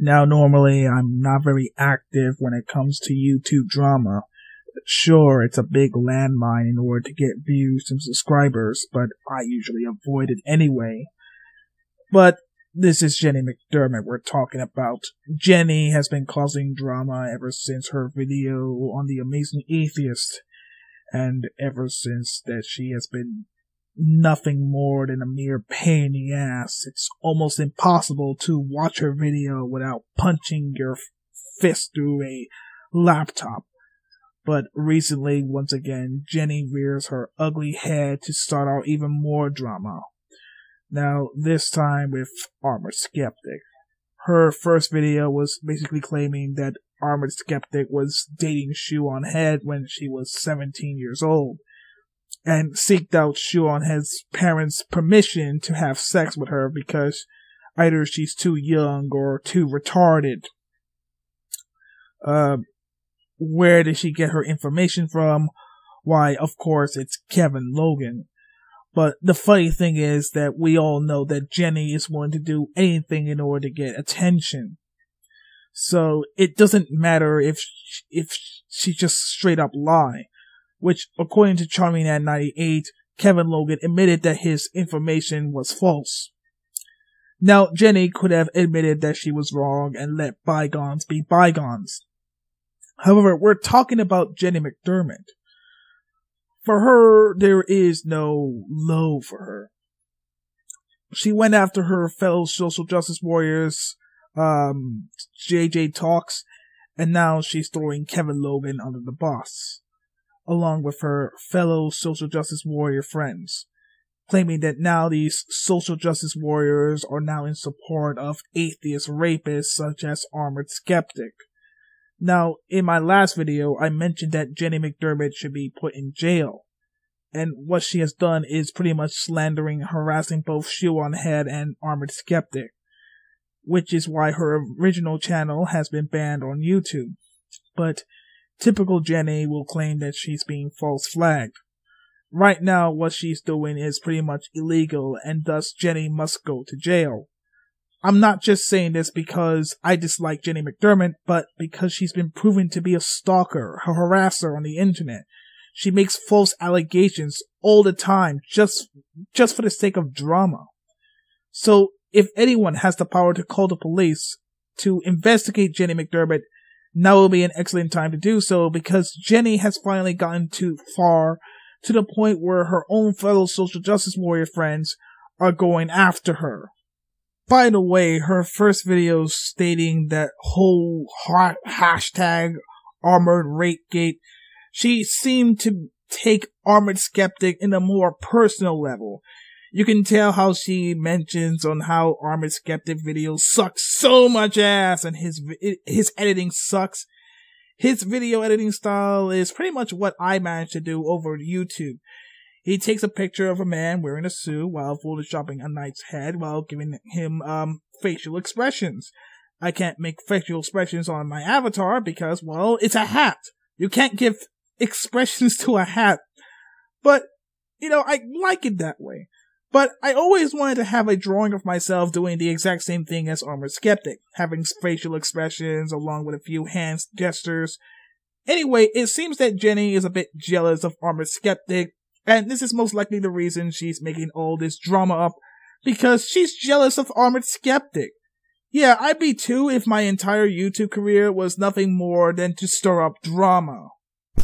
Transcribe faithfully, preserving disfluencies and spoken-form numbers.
Now, normally, I'm not very active when it comes to YouTube drama. Sure, it's a big landmine in order to get views and subscribers, but I usually avoid it anyway. But this is Jenny McDermott we're talking about. Jenny has been causing drama ever since her video on The Amazing Atheist, and ever since that she has been nothing more than a mere pain in the ass. It's almost impossible to watch her video without punching your fist through a laptop. But recently, once again, Jenny rears her ugly head to start out even more drama. Now, this time with Armored Skeptic. Her first video was basically claiming that Armored Skeptic was dating Shoe on Head when she was seventeen years old, and seeked out Shoe on Head's parents' permission to have sex with her because either she's too young or too retarded. Uh... Where did she get her information from? Why, of course, it's Kevin Logan. But the funny thing is that we all know that Jenny is willing to do anything in order to get attention. So it doesn't matter if she, if she just straight up lie. Which, according to Charming Nat ninety-eight, Kevin Logan admitted that his information was false. Now, Jenny could have admitted that she was wrong and let bygones be bygones. However, we're talking about Jenny McDermott. For her, there is no low for her. She went after her fellow social justice warriors, um, J J Talks, and now she's throwing Kevin Logan under the bus, along with her fellow social justice warrior friends, claiming that now these social justice warriors are now in support of atheist rapists such as Armored Skeptic. Now, in my last video, I mentioned that Jenny McDermott should be put in jail. And what she has done is pretty much slandering and harassing both Shoe on Head and Armored Skeptic, which is why her original channel has been banned on YouTube. But typical Jenny will claim that she's being false flagged. Right now, what she's doing is pretty much illegal, and thus Jenny must go to jail. I'm not just saying this because I dislike Jenny McDermott, but because she's been proven to be a stalker, a harasser on the internet. She makes false allegations all the time, just, just for the sake of drama. So, if anyone has the power to call the police to investigate Jenny McDermott, now will be an excellent time to do so, because Jenny has finally gotten too far, to the point where her own fellow social justice warrior friends are going after her. By the way, her first video stating that whole hot hashtag Armored Rakegate, she seemed to take Armored Skeptic in a more personal level. You can tell how she mentions on how Armored Skeptic videos suck so much ass and his his editing sucks. His video editing style is pretty much what I managed to do over YouTube. He takes a picture of a man wearing a suit while photoshopping a knight's head while giving him um facial expressions. I can't make facial expressions on my avatar because, well, it's a hat. You can't give expressions to a hat. But, you know, I like it that way. But I always wanted to have a drawing of myself doing the exact same thing as Armored Skeptic, having facial expressions along with a few hand gestures. Anyway, it seems that Jenny is a bit jealous of Armored Skeptic, and this is most likely the reason she's making all this drama up, because she's jealous of Armored Skeptic. Yeah, I'd be too if my entire YouTube career was nothing more than to stir up drama.